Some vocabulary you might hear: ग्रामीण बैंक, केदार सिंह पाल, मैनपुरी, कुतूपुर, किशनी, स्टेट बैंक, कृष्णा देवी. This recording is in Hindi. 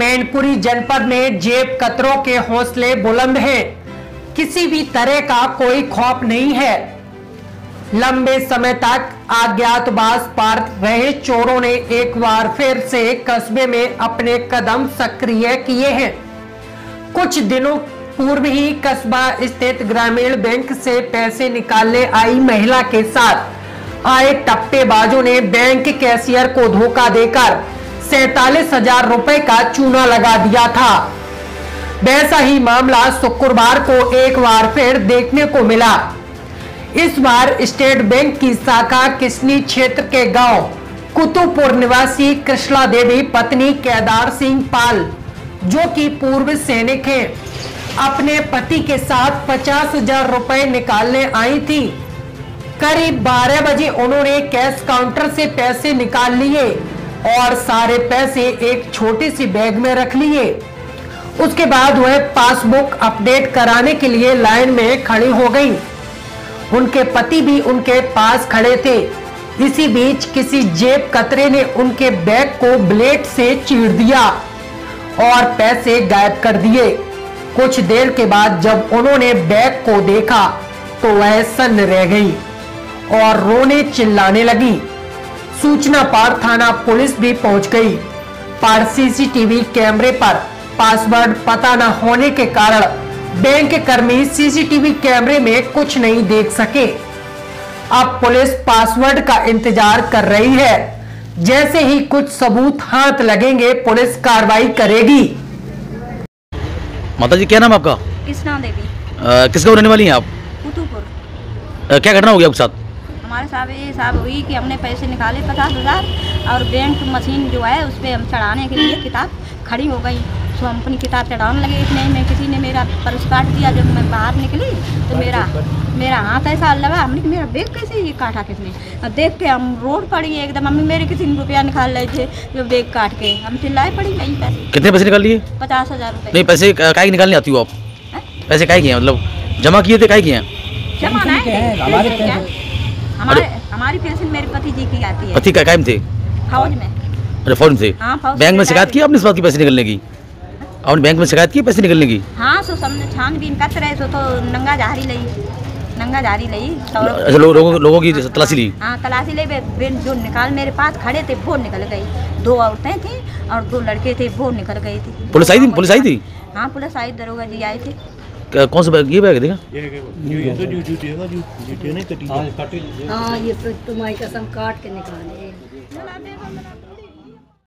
मैनपुरी जनपद में जेब कतरों के हौसले बुलंद हैं, किसी भी तरह का कोई खौफ नहीं है। लंबे समय तक अज्ञातवास पार्थ रहे चोरों ने एक बार फिर से कस्बे में अपने कदम सक्रिय किए हैं। कुछ दिनों पूर्व ही कस्बा स्थित ग्रामीण बैंक से पैसे निकालने आई महिला के साथ आए टप्पेबाजों ने बैंक कैशियर को धोखा देकर 47,000 रुपए का चूना लगा दिया था। वैसा ही मामला शुक्रवार को एक बार फिर देखने को मिला। इस बार स्टेट बैंक की शाखा किशनी क्षेत्र के गांव कुतूपुर निवासी कृष्णा देवी पत्नी केदार सिंह पाल, जो कि पूर्व सैनिक हैं, अपने पति के साथ 50,000 रुपए निकालने आई थी। करीब 12 बजे उन्होंने कैश काउंटर से पैसे निकाल लिए और सारे पैसे एक छोटी सी बैग में रख लिए। उसके बाद वह पासबुक अपडेट कराने के लिए लाइन में खड़ी हो गई। उनके पति भी उनके पास खड़े थे। इसी बीच किसी जेब कतरे ने उनके बैग को ब्लेड से चीर दिया और पैसे गायब कर दिए। कुछ देर के बाद जब उन्होंने बैग को देखा तो वह सन्न रह गई और रोने चिल्लाने लगी। सूचना पर थाना पुलिस भी पहुंच गई, पर सीसीटीवी कैमरे पर पासवर्ड पता न होने के कारण बैंक कर्मी सीसीटीवी कैमरे में कुछ नहीं देख सके। अब पुलिस पासवर्ड का इंतजार कर रही है। जैसे ही कुछ सबूत हाथ लगेंगे पुलिस कार्रवाई करेगी। माता जी, क्या नाम आपका? कृष्णा देवी। किस गाँव रहने वाली हैं आप? कुतूपुर। क्या घटना हो गई आपके साथ? हमारे साथ ये हिसाब हुई कि हमने पैसे निकाले 50,000 और बैंक मशीन जो है उस पर हम चढ़ाने के लिए किताब खड़ी हो गई। तो हम अपनी किताब चढ़ाने लगे, इतने में किसी ने मेरा पर्स काट दिया। जब मैं बाहर निकली तो मेरा हाथ ऐसा लगा, हमने कि मेरा बैग कैसे ये काटा किसने। और देख के हम रोड पड़ी एकदम, मम्मी मेरे किसी ने रुपया निकाल रहे थे जो बैग काट के। हम चिल्लाए पड़ी गई। कितने पैसे निकाल लिए? 50,000 रुपये। नहीं, पैसे काहे निकालने आती हो आप? पैसे काहे किए, मतलब जमा किए थे? काहे किए? जमा नहीं, हमारी पेंशन मेरे पति जी की आती है। पति का कायम थे? फौज में। अरे फौज थे? हाँ, फौज। बैंक में शिकायत की आपने इस बात की पैसे निकलने की? और बैंक में शिकायत की पैसे निकलने की? हाँ, सो समझे छानबीन करते रहे। सो तो नंगा जारी लई। अच्छा, लोगों की तलाशी ली? हाँ, तलाशी ली। जो निकाल मेरे पास खड़े थे वो निकल गई। 2 औरतें थी और 2 लड़के थे, वो निकल गई थी। पुलिस आई थी? हाँ, पुलिस आई, दरोगा जी आए थे। कौन सा बैग? ये बैग देगा? ये तो जूती नहीं कटी। हां, ये तो तुम्हारी कसम काट के निकाले।